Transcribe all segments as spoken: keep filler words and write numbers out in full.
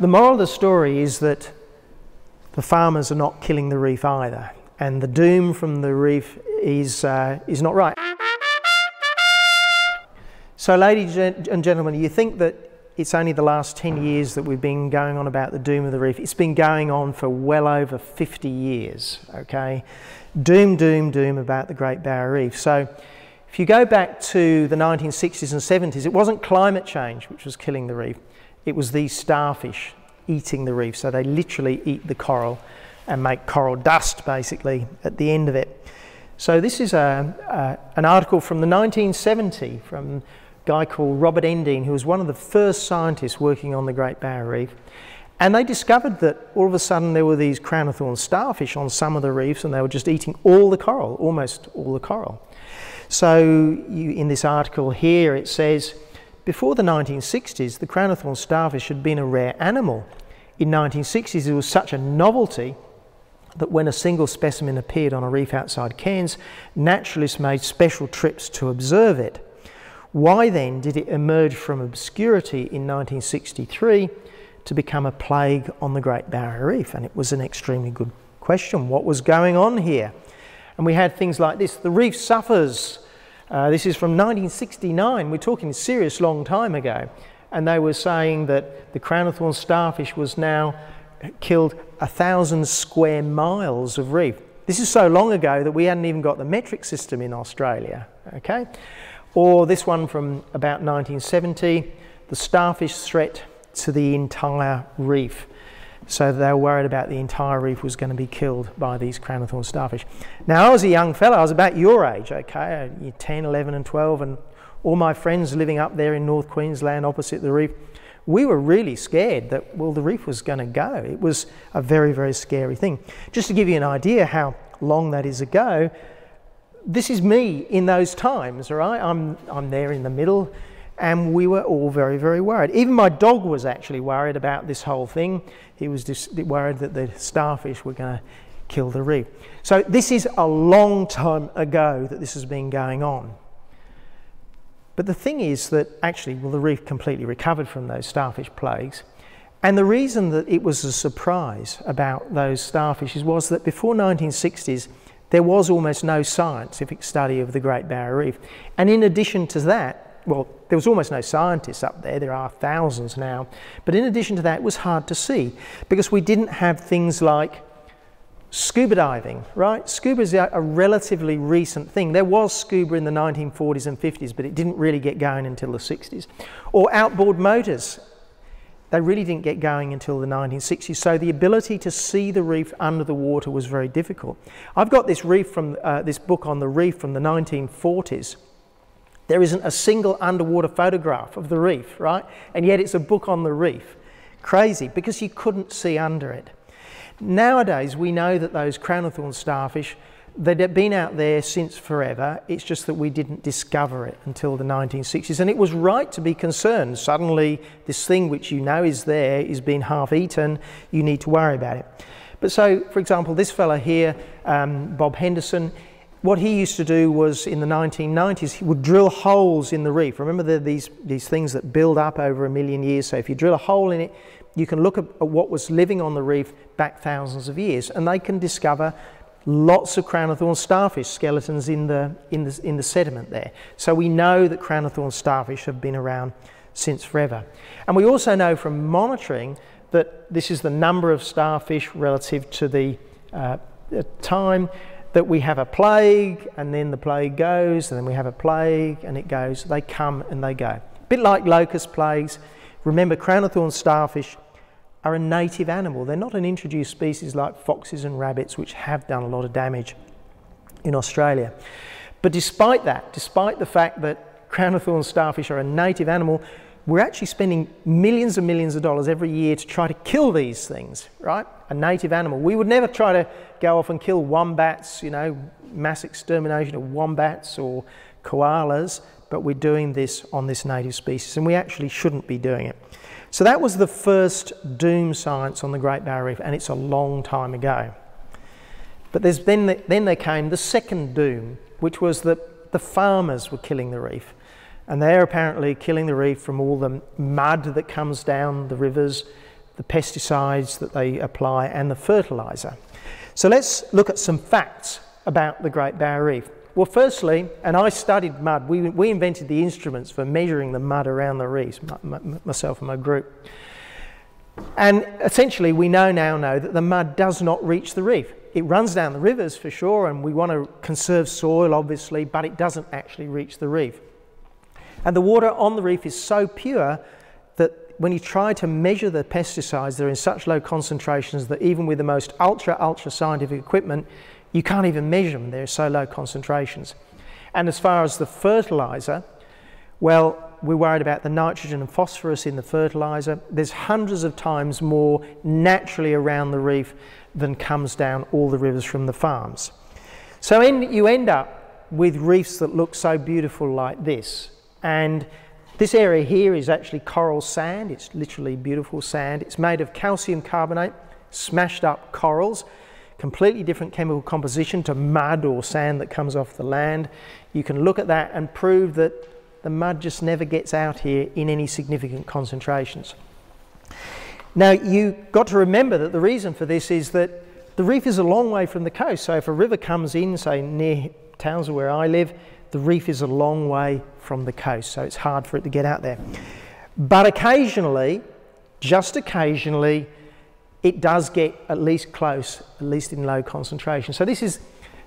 The moral of the story is that the farmers are not killing the reef either, and the doom from the reef is, uh, is not right. So ladies and gentlemen, you think that it's only the last ten years that we've been going on about the doom of the reef. It's been going on for well over fifty years, okay? Doom, doom, doom about the Great Barrier Reef. So if you go back to the nineteen sixties and seventies, it wasn't climate change which was killing the reef. It was these starfish eating the reef. So they literally eat the coral and make coral dust, basically, at the end of it. So this is a, a, an article from the nineteen seventies from a guy called Robert Endine, who was one of the first scientists working on the Great Barrier Reef. And they discovered that all of a sudden there were these crown of thorns starfish on some of the reefs, and they were just eating all the coral, almost all the coral. So you, in this article here, it says, before the nineteen sixties, the crown of thorns starfish had been a rare animal. In the nineteen sixties, it was such a novelty that when a single specimen appeared on a reef outside Cairns, naturalists made special trips to observe it. Why then did it emerge from obscurity in nineteen sixty-three to become a plague on the Great Barrier Reef? And it was an extremely good question. What was going on here? And we had things like this: the reef suffers. Uh, this is from nineteen sixty-nine, we're talking a serious long time ago, and they were saying that the crown of thorns starfish was now killed a thousand square miles of reef. This is so long ago that we hadn't even got the metric system in Australia, okay? Or this one from about nineteen seventy, the starfish threat to the entire reef. So they were worried about the entire reef was going to be killed by these crown of thorns starfish. Now, I was a young fella, I was about your age, okay, ten, eleven and twelve, and all my friends living up there in North Queensland opposite the reef, we were really scared that, well, the reef was going to go. It was a very, very scary thing. Just to give you an idea how long that is ago, this is me in those times, all right? I'm, I'm there in the middle, and we were all very, very worried. Even my dog was actually worried about this whole thing. He was just worried that the starfish were going to kill the reef. So this is a long time ago that this has been going on. But the thing is that actually, well, the reef completely recovered from those starfish plagues. And the reason that it was a surprise about those starfishes was that before nineteen sixties, there was almost no scientific study of the Great Barrier Reef. And in addition to that, well, there was almost no scientists up there, there are thousands now, but in addition to that it was hard to see because we didn't have things like scuba diving, right? Scuba is a relatively recent thing. There was scuba in the nineteen forties and fifties, but it didn't really get going until the sixties. Or outboard motors, they really didn't get going until the nineteen sixties, so the ability to see the reef under the water was very difficult. I've got this reef from, uh, this book on the reef from the nineteen forties. There isn't a single underwater photograph of the reef, right? And yet it's a book on the reef. Crazy, because you couldn't see under it. Nowadays, we know that those crown of thorns starfish, they'd been out there since forever. It's just that we didn't discover it until the nineteen sixties. And it was right to be concerned. Suddenly, this thing which you know is there is being half eaten. You need to worry about it. But so, for example, this fella here, um, Bob Henderson, what he used to do was, in the nineteen nineties, he would drill holes in the reef. Remember, there are these, these things that build up over a million years. So if you drill a hole in it, you can look at what was living on the reef back thousands of years, and they can discover lots of crown of thorns starfish skeletons in the, in the, in the sediment there. So we know that crown of thorns starfish have been around since forever. And we also know from monitoring that this is the number of starfish relative to the uh, time, that we have a plague, and then the plague goes, and then we have a plague, and it goes. They come and they go. A bit like locust plagues. Remember, crown of thorns starfish are a native animal. They're not an introduced species like foxes and rabbits, which have done a lot of damage in Australia. But despite that, despite the fact that crown of thorns starfish are a native animal, we're actually spending millions and millions of dollars every year to try to kill these things, right? A native animal. We would never try to go off and kill wombats, you know, mass extermination of wombats or koalas, but we're doing this on this native species, and we actually shouldn't be doing it. So that was the first doom science on the Great Barrier Reef, and it's a long time ago. But there's then, the, then there came the second doom, which was that the farmers were killing the reef. And they're apparently killing the reef from all the mud that comes down the rivers, the pesticides that they apply and the fertiliser. So let's look at some facts about the Great Barrier Reef. Well, firstly, and I studied mud, we, we invented the instruments for measuring the mud around the reefs, m myself and my group. And essentially we know now know that the mud does not reach the reef. It runs down the rivers for sure, and we want to conserve soil obviously, but it doesn't actually reach the reef. And the water on the reef is so pure that when you try to measure the pesticides, they're in such low concentrations that even with the most ultra ultra scientific equipment you can't even measure them, they're so low concentrations. And as far as the fertiliser, well, we're worried about the nitrogen and phosphorus in the fertiliser. There's hundreds of times more naturally around the reef than comes down all the rivers from the farms. So in, you end up with reefs that look so beautiful like this. And this area here is actually coral sand. It's literally beautiful sand. It's made of calcium carbonate, smashed up corals, completely different chemical composition to mud or sand that comes off the land. You can look at that and prove that the mud just never gets out here in any significant concentrations. Now, you've got to remember that the reason for this is that the reef is a long way from the coast. So if a river comes in, say near Townsville where I live, the reef is a long way from the coast, so it's hard for it to get out there. But occasionally, just occasionally, it does get at least close, at least in low concentration. So this is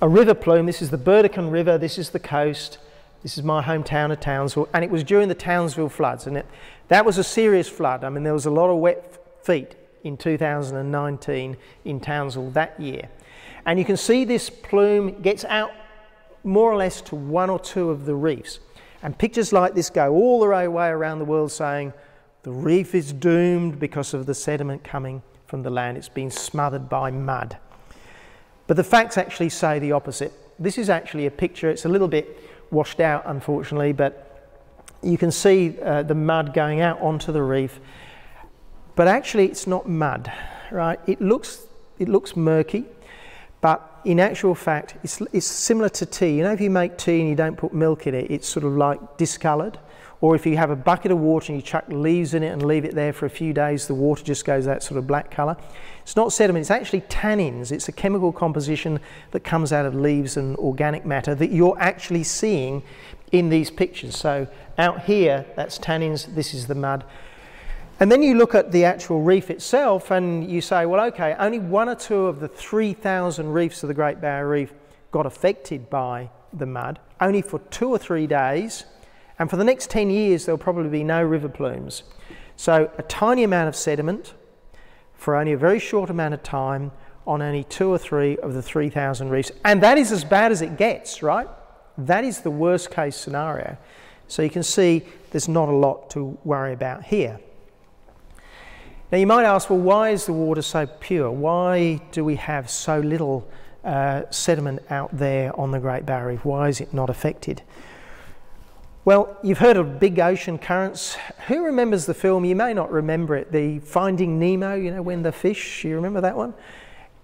a river plume, this is the Burdekin River, this is the coast. This is my hometown of Townsville, and it was during the Townsville floods, and it, that was a serious flood. I mean, there was a lot of wet feet in two thousand nineteen in Townsville that year. And you can see this plume gets out more or less to one or two of the reefs. And pictures like this go all the way around the world saying, the reef is doomed because of the sediment coming from the land. It's been smothered by mud. But the facts actually say the opposite. This is actually a picture, it's a little bit washed out unfortunately, but you can see uh, the mud going out onto the reef, but actually it's not mud, right? It looks, it looks murky, but in actual fact it's, it's similar to tea. You know, if you make tea and you don't put milk in it, it's sort of like discoloured, or if you have a bucket of water and you chuck leaves in it and leave it there for a few days, the water just goes that sort of black colour. It's not sediment, it's actually tannins. It's a chemical composition that comes out of leaves and organic matter that you're actually seeing in these pictures. So out here, that's tannins, this is the mud. And then you look at the actual reef itself and you say, well, okay, only one or two of the three thousand reefs of the Great Barrier Reef got affected by the mud, only for two or three days. And for the next ten years, there'll probably be no river plumes. So a tiny amount of sediment for only a very short amount of time on only two or three of the three thousand reefs. And that is as bad as it gets, right? That is the worst case scenario. So you can see there's not a lot to worry about here. Now you might ask, well, why is the water so pure? Why do we have so little uh, sediment out there on the Great Barrier Reef? Why is it not affected? Well, you've heard of big ocean currents. Who remembers the film? You may not remember it, the Finding Nemo, you know, when the fish, you remember that one?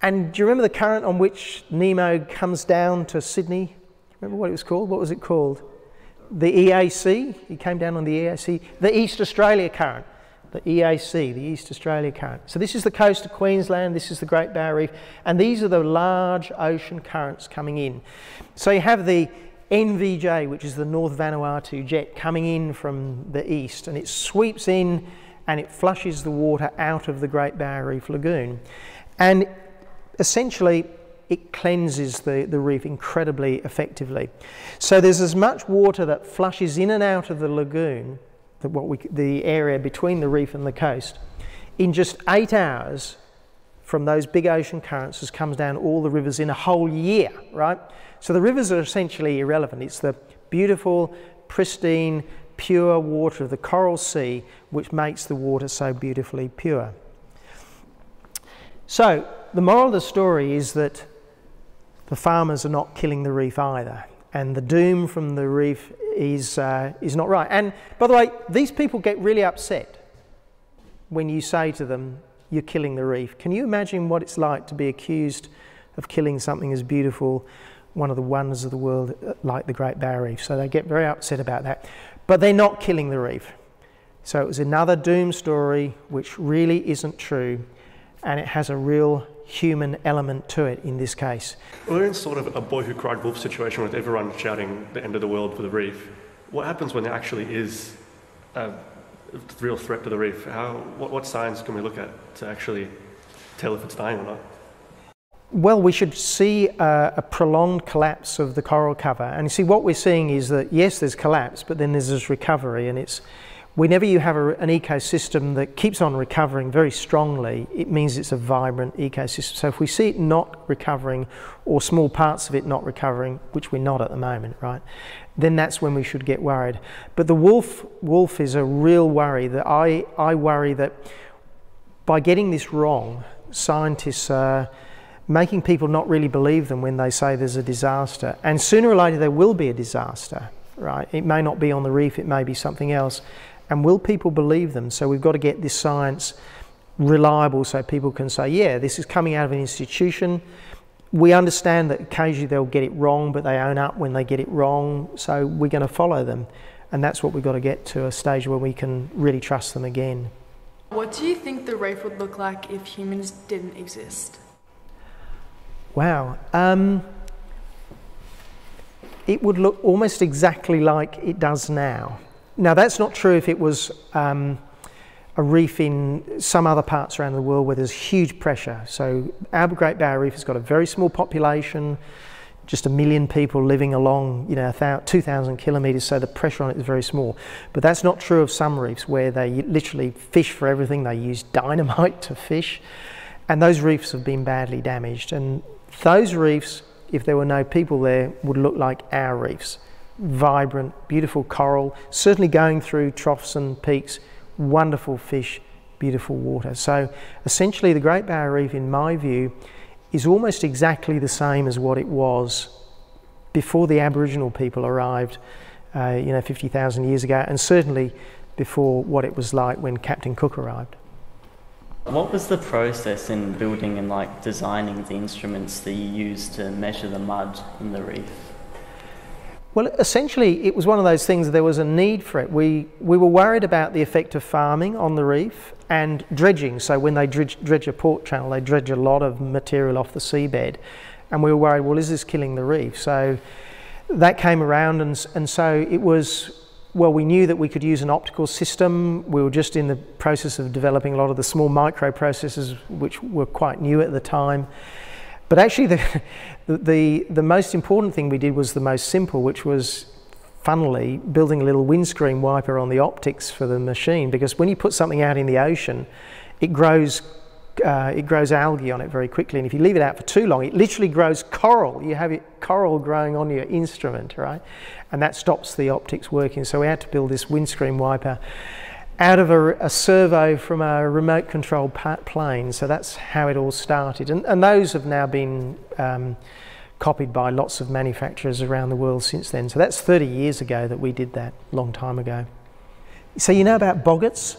And do you remember the current on which Nemo comes down to Sydney? Remember what it was called? What was it called? The E A C, he came down on the E A C, the East Australia Current, the E A C, the East Australia Current. So this is the coast of Queensland, this is the Great Barrier Reef, and these are the large ocean currents coming in. So you have the N V J, which is the North Vanuatu Jet, coming in from the east, and it sweeps in and it flushes the water out of the Great Barrier Reef Lagoon, and essentially it cleanses the, the reef incredibly effectively. So there's as much water that flushes in and out of the lagoon, that what we, the area between the reef and the coast, in just eight hours from those big ocean currents as comes down all the rivers in a whole year, right? So the rivers are essentially irrelevant. It's the beautiful, pristine, pure water of the Coral Sea which makes the water so beautifully pure. So the moral of the story is that the farmers are not killing the reef either, and the doom from the reef is, uh, is not right. And by the way, these people get really upset when you say to them, you're killing the reef. Can you imagine what it's like to be accused of killing something as beautiful, one of the wonders of the world, like the Great Barrier Reef? So they get very upset about that. But they're not killing the reef. So it was another doom story which really isn't true, and it has a real human element to it in this case. We're in sort of a boy who cried wolf situation with everyone shouting the end of the world for the reef. What happens when there actually is a real threat to the reef? How, what, what signs can we look at to actually tell if it's dying or not? Well, we should see a, a prolonged collapse of the coral cover. And you see, what we're seeing is that, yes, there's collapse, but then there's this recovery, and it's whenever you have a, an ecosystem that keeps on recovering very strongly, it means it's a vibrant ecosystem. So if we see it not recovering, or small parts of it not recovering, which we're not at the moment, right, then that's when we should get worried. But the wolf, wolf is a real worry. That I, I worry that by getting this wrong, scientists are making people not really believe them when they say there's a disaster. And sooner or later there will be a disaster, right? It may not be on the reef, it may be something else. And will people believe them? So we've got to get this science reliable so people can say, yeah, this is coming out of an institution. We understand that occasionally they'll get it wrong, but they own up when they get it wrong. So we're going to follow them. And that's what we've got to get to, a stage where we can really trust them again. What do you think the reef would look like if humans didn't exist? Wow. Um, it would look almost exactly like it does now. Now, that's not true if it was um, a reef in some other parts around the world where there's huge pressure. So our Great Barrier Reef has got a very small population, just a million people living along, you know, two thousand kilometres, so the pressure on it is very small. But that's not true of some reefs where they literally fish for everything. They use dynamite to fish, and those reefs have been badly damaged. And those reefs, if there were no people there, would look like our reefs. Vibrant, beautiful coral, certainly going through troughs and peaks, wonderful fish, beautiful water. So essentially the Great Barrier Reef, in my view, is almost exactly the same as what it was before the Aboriginal people arrived, uh, you know, fifty thousand years ago, and certainly before what it was like when Captain Cook arrived. What was the process in building and like designing the instruments that you used to measure the mud in the reef? Well, essentially, it was one of those things. There was a need for it. We, we were worried about the effect of farming on the reef and dredging. So when they dredge, dredge a port channel, they dredge a lot of material off the seabed. And we were worried, well, is this killing the reef? So that came around, and, and so it was, well, we knew that we could use an optical system. We were just in the process of developing a lot of the small microprocessors, which were quite new at the time. But actually the, the, the most important thing we did was the most simple, which was, funnily, building a little windscreen wiper on the optics for the machine, because when you put something out in the ocean, it grows, uh, it grows algae on it very quickly, and if you leave it out for too long, it literally grows coral. You have it, coral growing on your instrument, right? And that stops the optics working, so we had to build this windscreen wiper out of a, a servo from a remote controlled plane. So that's how it all started. And, and those have now been um, copied by lots of manufacturers around the world since then. So that's thirty years ago that we did that, long time ago. So you know about boggarts?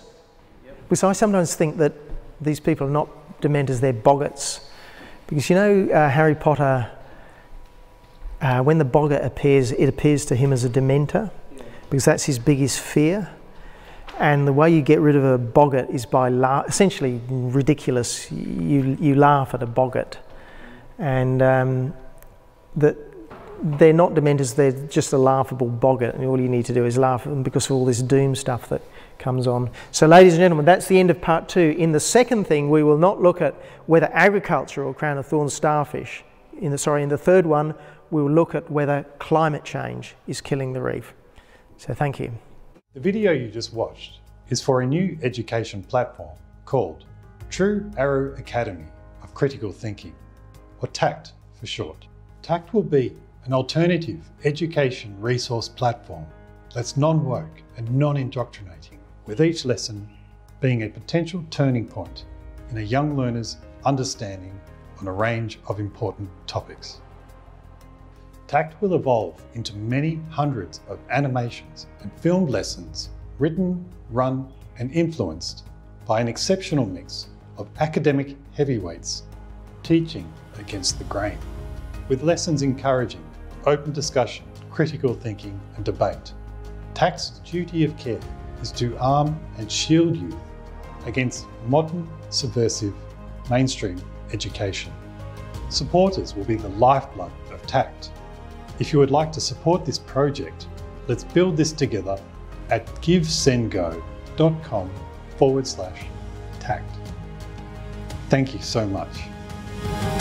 Yep. Because I sometimes think that these people are not dementors, they're boggarts. Because you know uh, Harry Potter, uh, when the boggart appears, it appears to him as a dementor, yeah, because that's his biggest fear. And the way you get rid of a boggart is by la essentially ridiculous. You, you laugh at a boggart. And um, that they're not dementors, they're just a laughable boggart. And all you need to do is laugh at them because of all this doom stuff that comes on. So ladies and gentlemen, that's the end of part two. In the second thing, we will not look at whether agriculture or crown of thorns starfish. In the, sorry, in the third one, we will look at whether climate change is killing the reef. So thank you. The video you just watched is for a new education platform called True Arrow Academy of Critical Thinking, or TACT for short. TACT will be an alternative education resource platform that's non-woke and non-indoctrinating, with each lesson being a potential turning point in a young learner's understanding on a range of important topics. TACT will evolve into many hundreds of animations and filmed lessons written, run and influenced by an exceptional mix of academic heavyweights teaching against the grain, with lessons encouraging open discussion, critical thinking and debate. TACT's duty of care is to arm and shield youth against modern, subversive, mainstream education. Supporters will be the lifeblood of TACT. If you would like to support this project, let's build this together at givesendgo dot com forward slash TACT. Thank you so much.